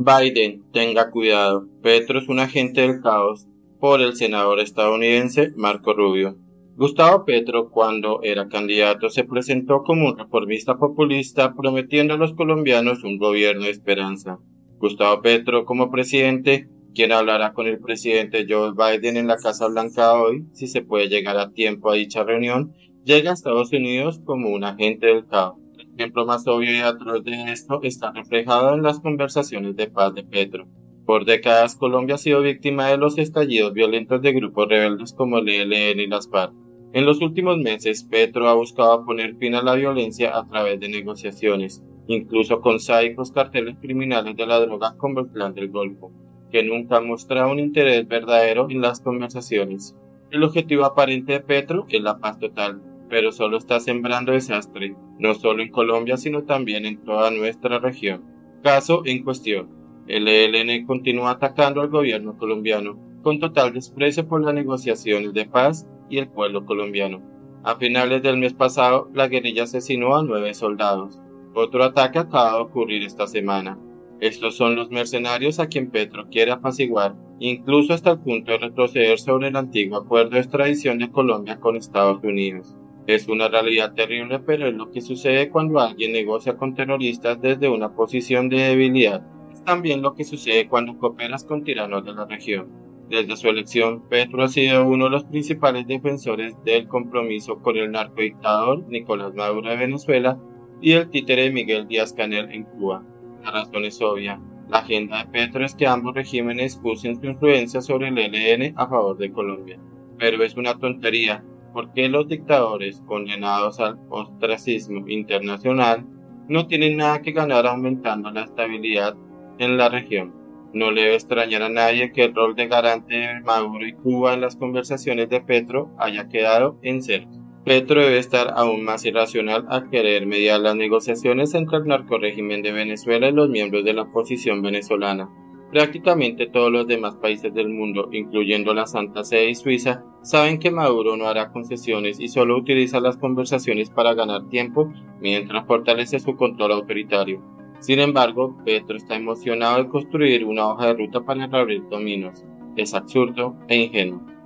Biden, tenga cuidado, Petro es un agente del caos, por el senador estadounidense Marco Rubio. Gustavo Petro, cuando era candidato, se presentó como un reformista populista, prometiendo a los colombianos un gobierno de esperanza. Gustavo Petro, como presidente, quien hablará con el presidente Joe Biden en la Casa Blanca hoy, si se puede llegar a tiempo a dicha reunión, llega a Estados Unidos como un agente del caos. El ejemplo más obvio y atroz de esto está reflejado en las conversaciones de paz de Petro. Por décadas, Colombia ha sido víctima de los estallidos violentos de grupos rebeldes como el ELN y las FARC. En los últimos meses, Petro ha buscado poner fin a la violencia a través de negociaciones, incluso con sádicos carteles criminales de la droga como el Plan del Golfo, que nunca ha mostrado un interés verdadero en las conversaciones. El objetivo aparente de Petro es la paz total, pero solo está sembrando desastre, no solo en Colombia, sino también en toda nuestra región. Caso en cuestión, el ELN continúa atacando al gobierno colombiano, con total desprecio por las negociaciones de paz y el pueblo colombiano. A finales del mes pasado, la guerrilla asesinó a 9 soldados. Otro ataque acaba de ocurrir esta semana. Estos son los mercenarios a quien Petro quiere apaciguar, incluso hasta el punto de retroceder sobre el antiguo acuerdo de extradición de Colombia con Estados Unidos. Es una realidad terrible, pero es lo que sucede cuando alguien negocia con terroristas desde una posición de debilidad. Es también lo que sucede cuando cooperas con tiranos de la región. Desde su elección, Petro ha sido uno de los principales defensores del compromiso con el narcodictador Nicolás Maduro de Venezuela y el títere Miguel Díaz-Canel en Cuba. La razón es obvia. La agenda de Petro es que ambos regímenes usen su influencia sobre el ELN a favor de Colombia. Pero es una tontería. ¿Por qué los dictadores condenados al ostracismo internacional no tienen nada que ganar aumentando la estabilidad en la región? No le debe extrañar a nadie que el rol de garante de Maduro y Cuba en las conversaciones de Petro haya quedado en cero. Petro debe estar aún más irracional al querer mediar las negociaciones entre el narcorrégimen de Venezuela y los miembros de la oposición venezolana. Prácticamente todos los demás países del mundo, incluyendo la Santa Sede y Suiza, saben que Maduro no hará concesiones y solo utiliza las conversaciones para ganar tiempo mientras fortalece su control autoritario. Sin embargo, Petro está emocionado de construir una hoja de ruta para reabrir caminos. Es absurdo e ingenuo.